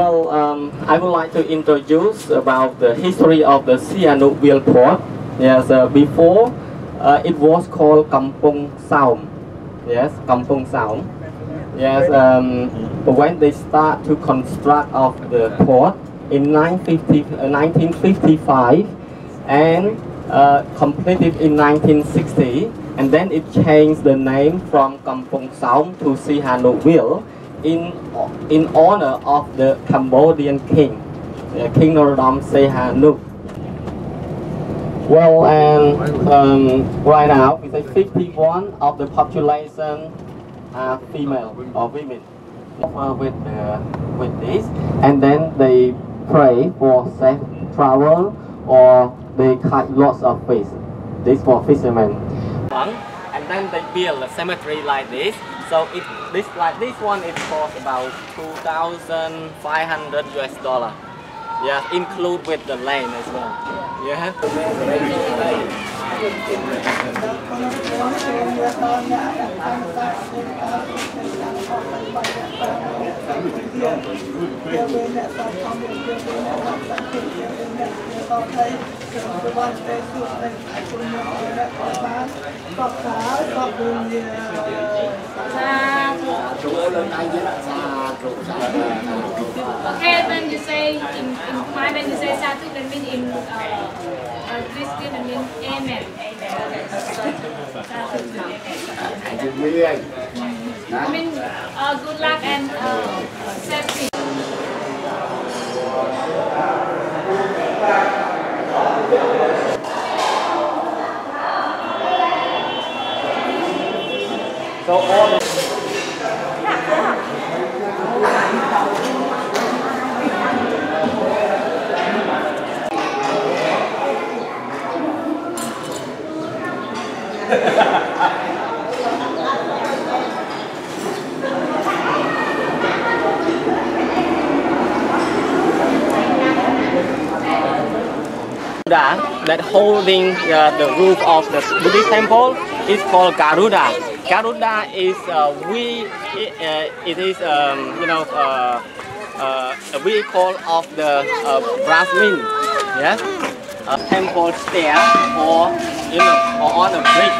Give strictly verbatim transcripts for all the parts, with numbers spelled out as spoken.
Well, um, I would like to introduce about the history of the Sihanoukville port. Yes, uh, before uh, it was called Kampong Saum. Yes, Kampong Saum. Yes, um, when they start to construct of the port in nineteen fifty-five and uh, completed in nineteen sixty, and then it changed the name from Kampong Saum to Sihanoukville. In, in honor of the Cambodian king, uh, King Norodom Sihanouk. Well, and um, right now, we say fifty-one of the population are female or women. Uh, with, uh, with this, and then they pray for safe travel, or they catch lots of fish. This for fishermen. And then they build a cemetery like this. So it, this like this one, it costs about two thousand five hundred U S dollar. Yeah, include with the land as well. Yeah. Okay, when you say in, in my when you say Satu, that means in uh, uh, Christian, that means amen. Amen. I mean, uh, good luck and uh, safety. So all the that holding uh, the roof of the Buddhist temple is called Garuda. Garuda is uh, we uh, it is um, you know uh, uh, a vehicle of the uh, Brahmin, yes, a temple stair or you know or on a bridge,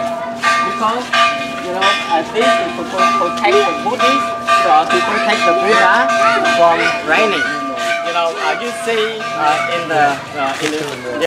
because you know uh, this is to protect the Buddhists, uh, to protect the Buddha from raining. You know uh, you see uh, in the uh, in the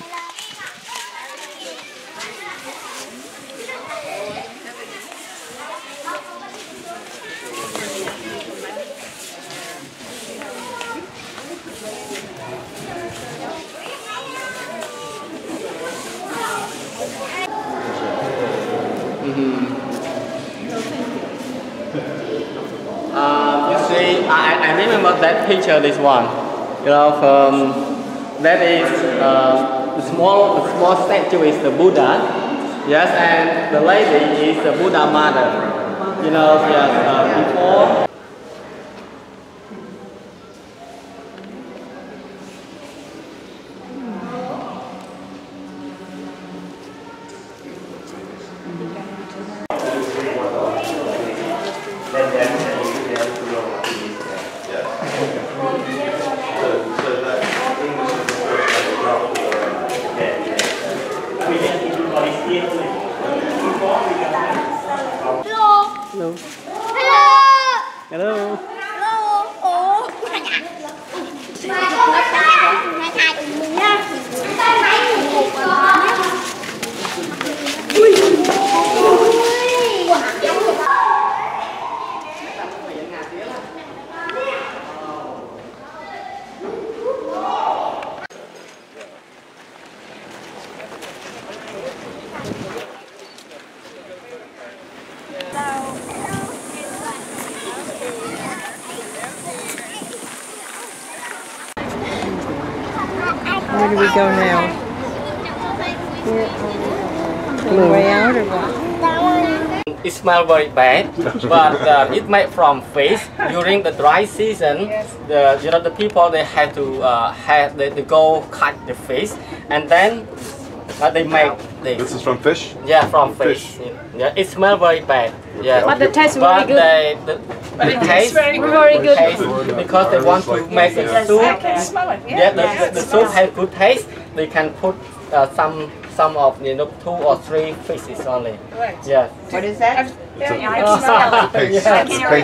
That picture, this one, you know, um, that is uh, a small, a small statue is the Buddha, yes, and the lady is the Buddha mother, you know, yes, uh, before. Hello. Hello. Hello. Where do we go now? We're, uh, the way out or what? It smells very bad, but uh, it's made from fish. During the dry season, yes. the you know the people they have to uh, have they, they go cut the fish, and then uh, they make this. This is from fish. Yeah, from fish. fish. Yeah, it smells very bad. Yeah, but the taste is very good. They, the, but the it tastes very good, very good. Taste because they want to make the yes. soup. I can smell it. Yeah, yeah the, yes, the, the soup has good taste. They can put uh, some. Some of you know two or three fishes only. Right. Yeah. What is that? It's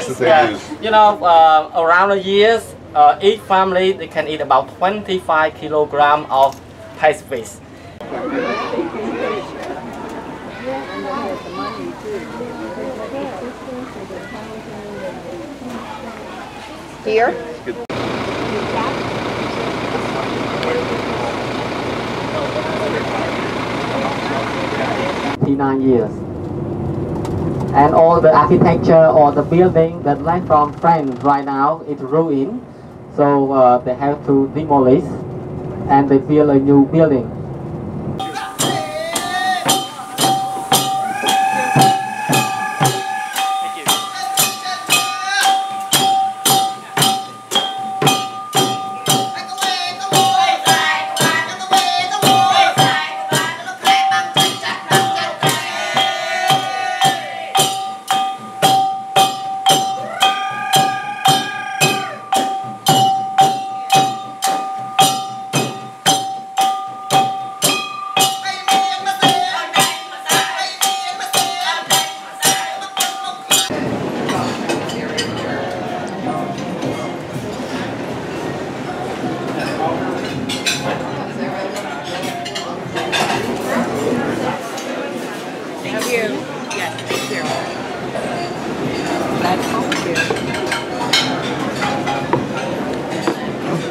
a yeah. You know, uh, around the years, uh, each family they can eat about twenty-five kilogram of paste fish. Here. nine years, and all the architecture or the building that left from France right now is ruined, so uh, they have to demolish and they build a new building.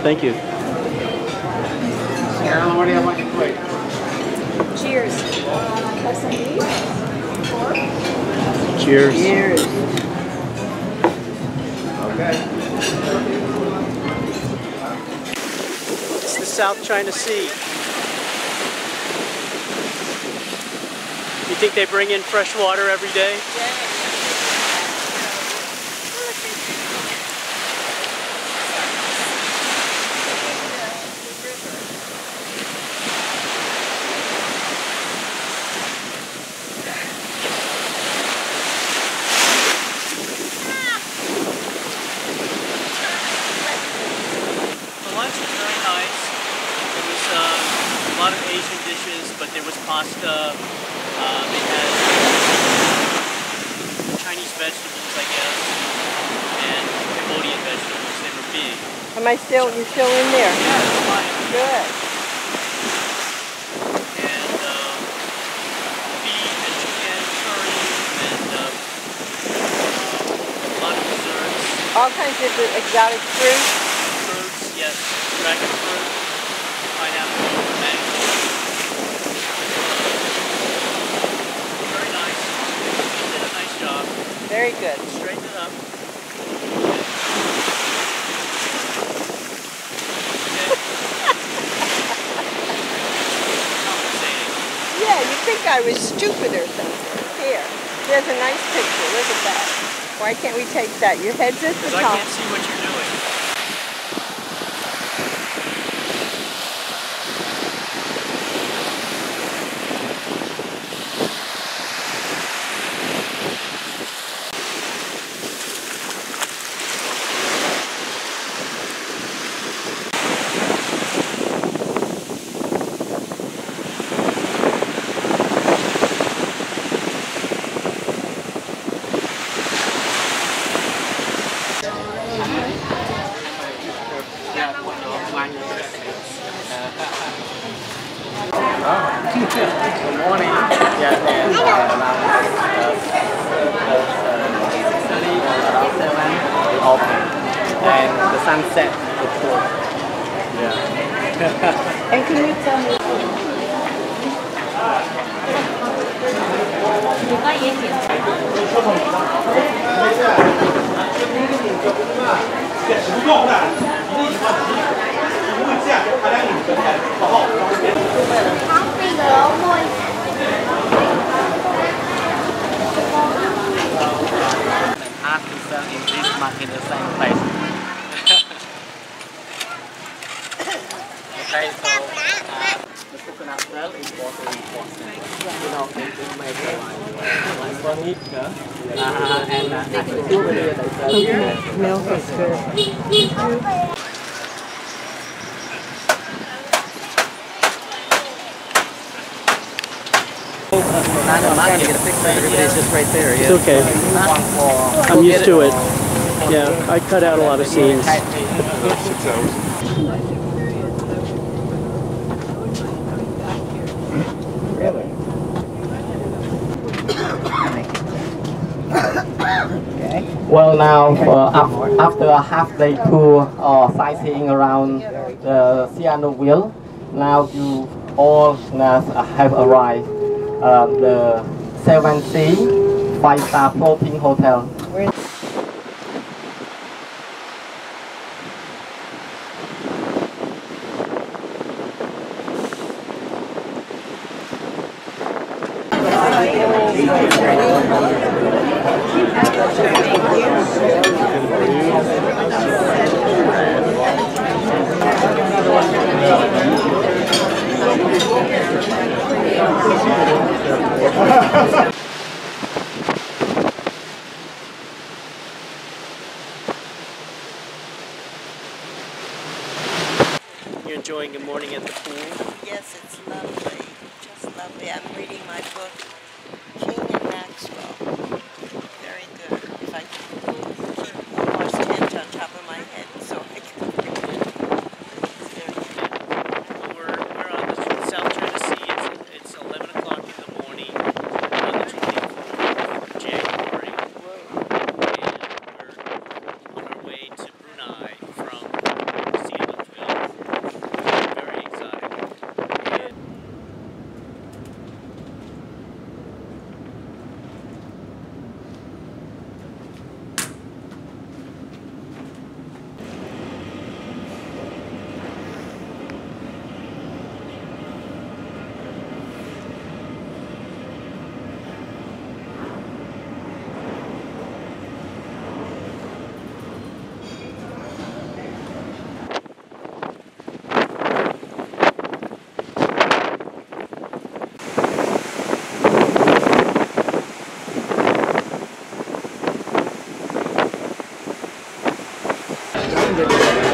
Thank you. Carolyn, what do you want to plate? Cheers. Uh, Cheers. Cheers. Okay. It's the South China Sea. You think they bring in fresh water every day? Yeah. Pasta, uh, they had Chinese vegetables, I guess, and Cambodian vegetables. They were big. Am I still, you're still in there? Yeah, it's fine. Good. And uh, beef and chicken, curry, and uh, a lot of desserts. All kinds of exotic fruits? Fruits, yes. Dragon fruit, pineapple, mango. Very good. Straighten it up. Okay. Yeah, you think I was stupid or something. Here, there's a nice picture. Look at that. Why can't we take that? Your head's at the top. Because I can't see what you're doing. Sunset before. Yeah. And can you tell me? uh, and uh, milk is good. Not in my get a picture. It's just right there. Yeah. It's okay. I'm used to it. Yeah, I cut out a lot of scenes. Six hours. Well, now, uh, after a half-day tour or uh, sightseeing around the Sihanoukville, now you all uh, have arrived at uh, the Seven Seas five-star floating hotel. You're enjoying the morning at the pool? Yes, it's lovely. Just lovely. I'm reading my book, King and Maxwell. Very good. If I can keep Omar's tent on top of my head so I can read it. It's very good. We're, we're on the South China Sea. It's, it's eleven o'clock in the morning on the twenty-fourth of January. And we're on our way to Brunei from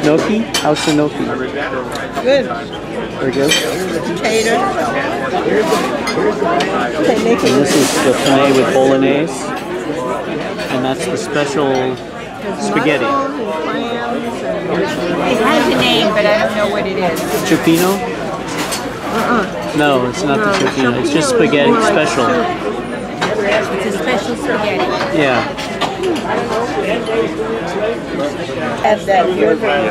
Noki? How's the Noki? Good. Very good. Tater. And this is the filet with bolognese. And that's the special spaghetti. It has a name, but I don't know what it is. Chupino? Uh-uh. No, it's not the chupino. It's just spaghetti special. It's a special spaghetti. Yeah. At that very I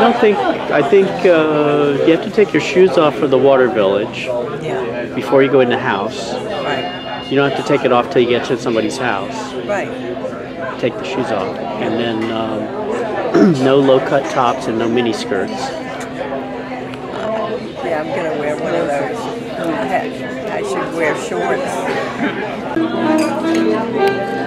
don't think, I think uh, you have to take your shoes off for the water village yeah. before you go in the house. Right. You don't have to take it off till you get to somebody's house. Right. Take the shoes off. And then um, no low-cut tops and no mini skirts. I'm going to wear one of those. I should wear shorts.